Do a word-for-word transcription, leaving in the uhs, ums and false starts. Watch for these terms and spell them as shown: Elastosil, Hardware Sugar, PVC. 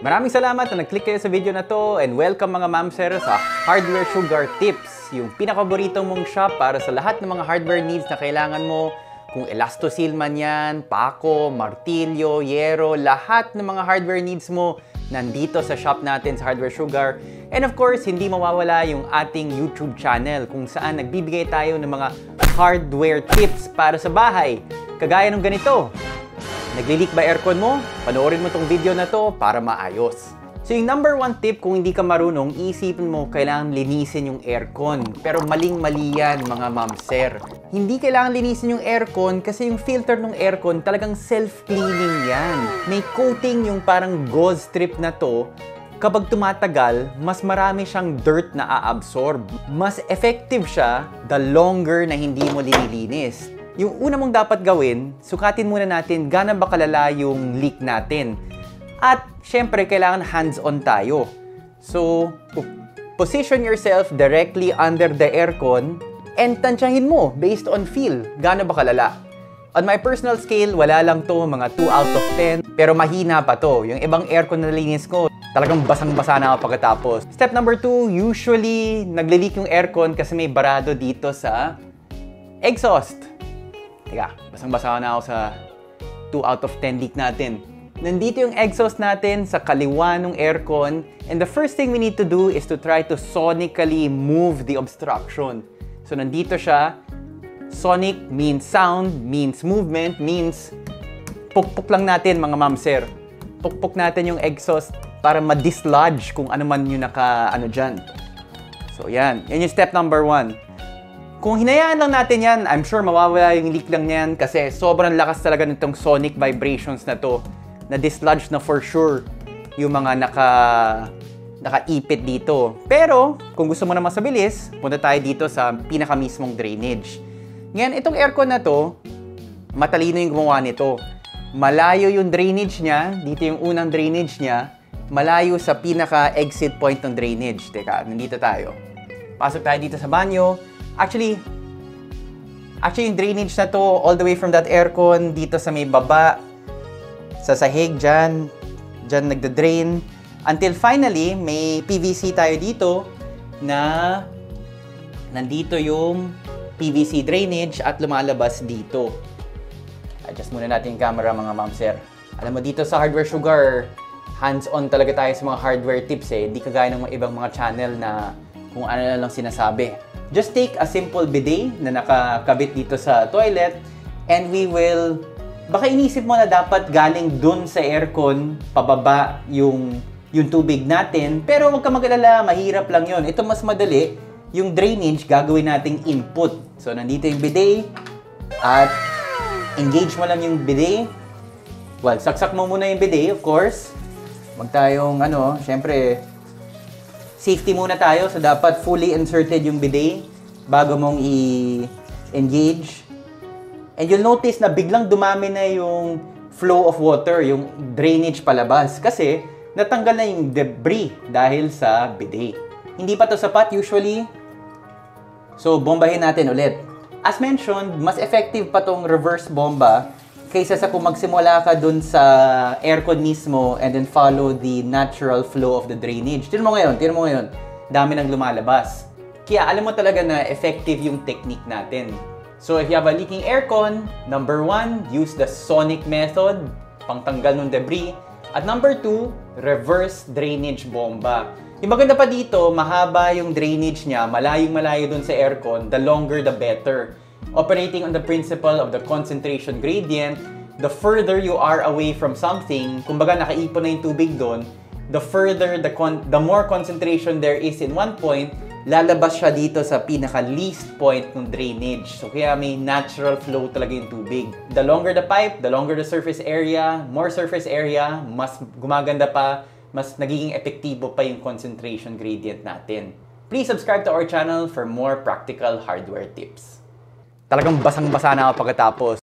Maraming salamat na nag-click kayo sa video na to and welcome mga mamser sa Hardware Sugar Tips, yung pinakaborito mong shop para sa lahat ng mga hardware needs na kailangan mo. Kung elastosil man yan, pako, martilyo, yero, lahat ng mga hardware needs mo nandito sa shop natin sa Hardware Sugar. And of course, hindi mawawala yung ating YouTube channel kung saan nagbibigay tayo ng mga hardware tips para sa bahay. Kagaya ng ganito. Nagli-leak ba aircon mo? Panoorin mo tong video na to para maayos. So yung number one tip, kung hindi ka marunong, iisipin mo kailangan linisin yung aircon. Pero maling-mali yan mga mamser. Hindi kailangan linisin yung aircon kasi yung filter ng aircon talagang self-cleaning yan. May coating yung parang gauze strip na to. Kapag tumatagal, mas marami siyang dirt na aabsorb. Mas effective siya the longer na hindi mo linilinis. Yung una mong dapat gawin, sukatin muna natin gaano ba kalala yung leak natin. At syempre, kailangan hands-on tayo. So, position yourself directly under the aircon and tansyahin mo based on feel gaano ba kalala. On my personal scale, wala lang to, mga two out of ten. Pero mahina pa to. Yung ibang aircon na nalinis ko, talagang basang-basa na ako pagkatapos. Step number two, usually nagle-leak yung aircon kasi may barado dito sa exhaust. Teka, basang-basa na ako sa two out of ten leak natin. Nandito yung exhaust natin sa kaliwa ng aircon. And the first thing we need to do is to try to sonically move the obstruction. So nandito siya. Sonic means sound, means movement, means pukpuk lang natin mga mamser. Pukpuk natin yung exhaust para ma-dislodge kung ano man yung naka-ano dyan. So yan, yan yung step number one. Kung hinayaan lang natin yan, I'm sure mawawala yung leak lang yan kasi sobrang lakas talaga nitong sonic vibrations na to na dislodge na for sure yung mga naka, nakaipit dito. Pero, kung gusto mo na mas mabilis, punta tayo dito sa pinakamismong drainage. Ngayon, itong aircon na to, matalino yung gumawa nito. Malayo yung drainage niya, dito yung unang drainage niya, malayo sa pinaka-exit point ng drainage. Teka, nandito tayo. Pasok tayo dito sa banyo. Actually, actually yung drainage na to, all the way from that aircon, dito sa may baba, sa sahig, dyan, dyan nagda-drain. Until finally, may P V C tayo dito na nandito yung P V C drainage at lumalabas dito. Adjust muna natin yung camera mga mamser. Alam mo, dito sa Hardware Sugar, hands-on talaga tayo sa mga hardware tips eh. Hindi kagaya ng mga ibang mga channel na kung ano na lang sinasabi. Just take a simple bidet na nakakabit dito sa toilet and we will, baka inisip mo na dapat galing dun sa aircon, pababa yung, yung tubig natin. Pero huwag ka mag-alala, mahirap lang yun. Ito mas madali, yung drainage gagawin nating input. So nandito yung bidet at engage mo lang yung bidet. Well, saksak mo muna yung bidet, of course. Huwag tayong ano, syempre, safety muna tayo, so dapat fully inserted yung bidet bago mong i-engage. And you'll notice na biglang dumami na yung flow of water, yung drainage palabas. Kasi natanggal na yung debris dahil sa bidet. Hindi pa to sapat usually. So bombahin natin ulit. As mentioned, mas effective pa tong reverse bomba kaysa sa kung magsimula ka dun sa aircon mismo and then follow the natural flow of the drainage. Tignan mo ngayon, tignan mo ngayon. Dami nang lumalabas. Kaya alam mo talaga na effective yung technique natin. So if you have a leaking aircon, number one, use the sonic method, pangtanggal ng debris. At number two, reverse drainage bomba. Yung maganda pa dito, mahaba yung drainage niya, malayong-malayo dun sa aircon, the longer the better. Operating on the principle of the concentration gradient, the further you are away from something, kumbaga nakaipon na yung tubig doon, the further, the, con the more concentration there is in one point, lalabas siya dito sa pinaka-least point ng drainage. So kaya may natural flow talaga yung tubig. The longer the pipe, the longer the surface area, more surface area, mas gumaganda pa, mas nagiging epektibo pa yung concentration gradient natin. Please subscribe to our channel for more practical hardware tips. Talagang basang-basa na ako pagkatapos.